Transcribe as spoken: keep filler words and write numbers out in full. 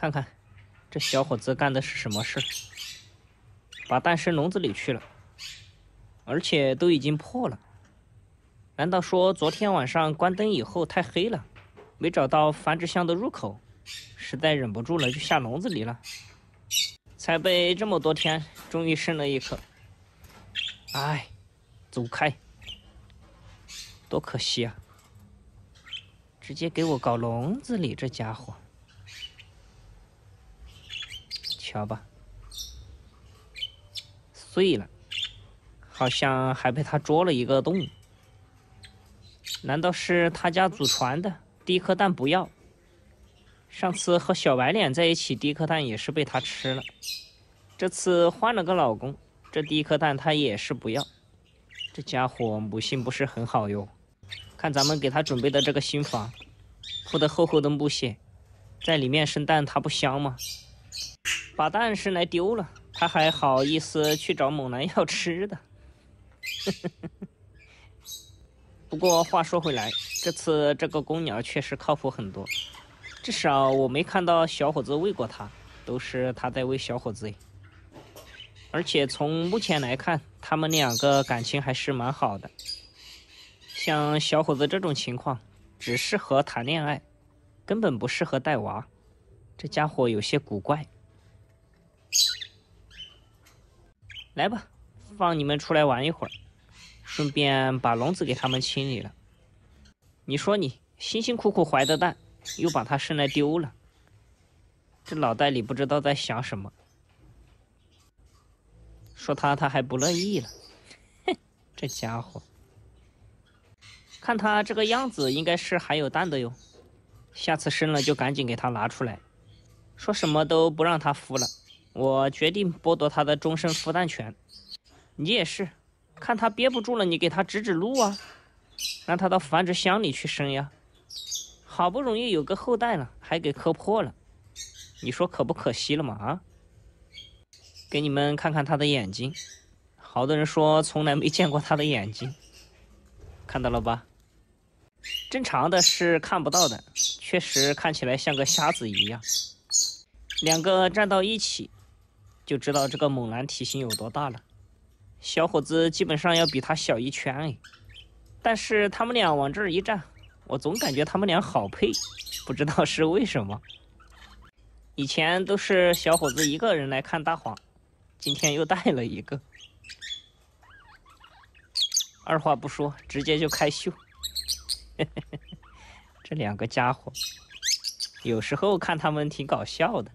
看看这小伙子干的是什么事，把蛋伸笼子里去了，而且都已经破了。难道说昨天晚上关灯以后太黑了，没找到繁殖箱的入口，实在忍不住了就下笼子里了？才被这么多天，终于生了一颗。哎，走开！多可惜啊！直接给我搞笼子里，这家伙。 瞧吧，碎了，好像还被他啄了一个洞。难道是他家祖传的？第一颗蛋不要。上次和小白脸在一起，第一颗蛋也是被他吃了。这次换了个老公，这第一颗蛋他也是不要。这家伙母性不是很好哟。看咱们给他准备的这个新房，铺得厚厚的木屑，在里面生蛋，它不香吗？ 把蛋生来丢了，他还好意思去找猛男要吃的。不过话说回来，这次这个公鸟确实靠谱很多，至少我没看到小伙子喂过它，都是它在喂小伙子。而且从目前来看，他们两个感情还是蛮好的。像小伙子这种情况，只适合谈恋爱，根本不适合带娃。这家伙有些古怪。 来吧，放你们出来玩一会儿，顺便把笼子给他们清理了。你说你辛辛苦苦怀的蛋，又把它生来丢了，这脑袋里不知道在想什么。说他他还不乐意了，哼，这家伙，看他这个样子，应该是还有蛋的哟。下次生了就赶紧给他拿出来，说什么都不让他孵了。 我决定剥夺他的终身孵蛋权。你也是，看他憋不住了，你给他指指路啊，让他到繁殖箱里去生呀。好不容易有个后代了，还给磕破了，你说可不可惜了嘛？啊！给你们看看他的眼睛，好多人说从来没见过他的眼睛，看到了吧？正常的是看不到的，确实看起来像个瞎子一样。 两个站到一起，就知道这个猛男体型有多大了。小伙子基本上要比他小一圈哎，但是他们俩往这儿一站，我总感觉他们俩好配，不知道是为什么。以前都是小伙子一个人来看大黄，今天又带了一个。二话不说，直接就开秀。这两个家伙，有时候看他们挺搞笑的。